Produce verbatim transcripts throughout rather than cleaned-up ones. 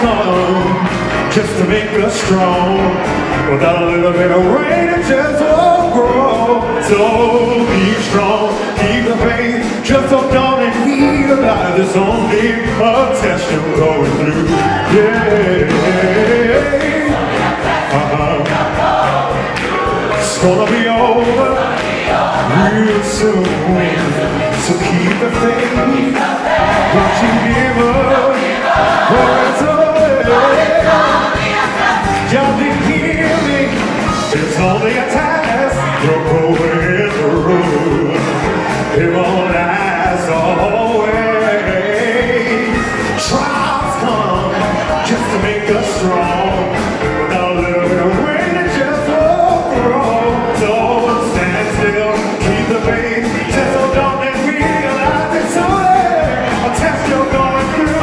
come just to make us strong. Without a little bit of rain, it just won't grow. So be strong, keep the faith, just don't down and heed about it. It's only a test you're going through. Yeah. Uh-huh. It's gonna be over real soon. So keep the faith, don't you give up. For it's only, just be healing. It's only a test. You're going in the room. It won't last always. Trials come just to make us strong. Without a little bit of rain, it just won't grow. Don't stand still, keep the faith. Just hold on and realize it's only a test you're going through.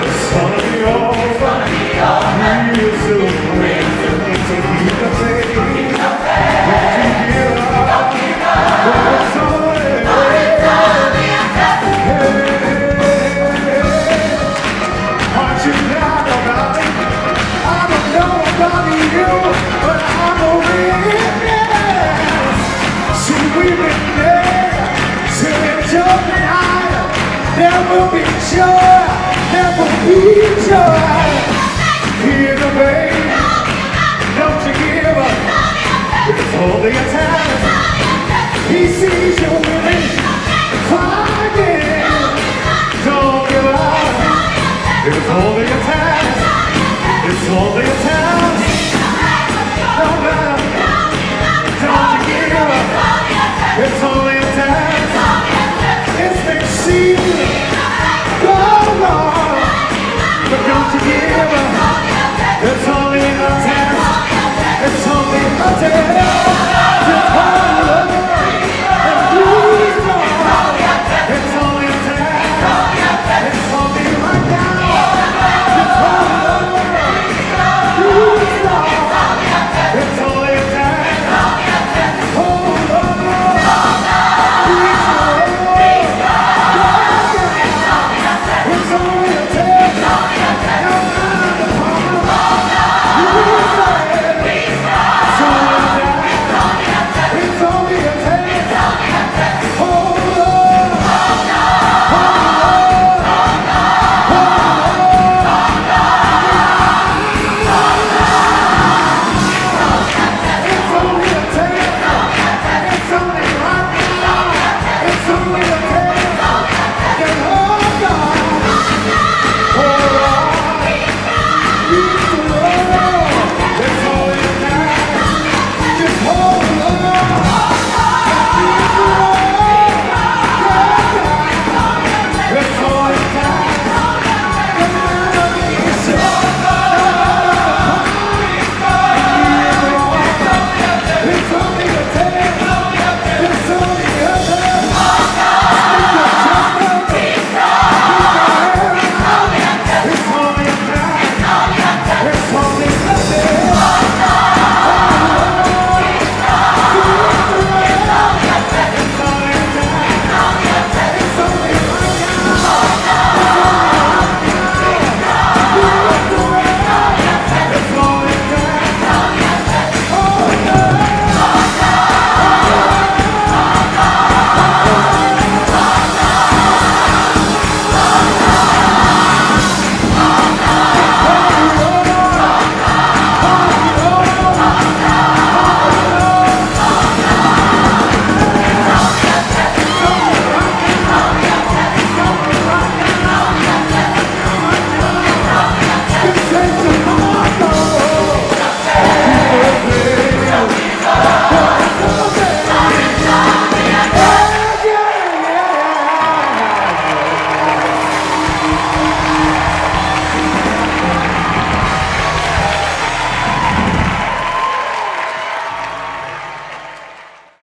It's gonna be over real soon. So keep the faith. There will be joy, there will be joy. Hear the rain, don't you give up. It's only a test. He sees you winning.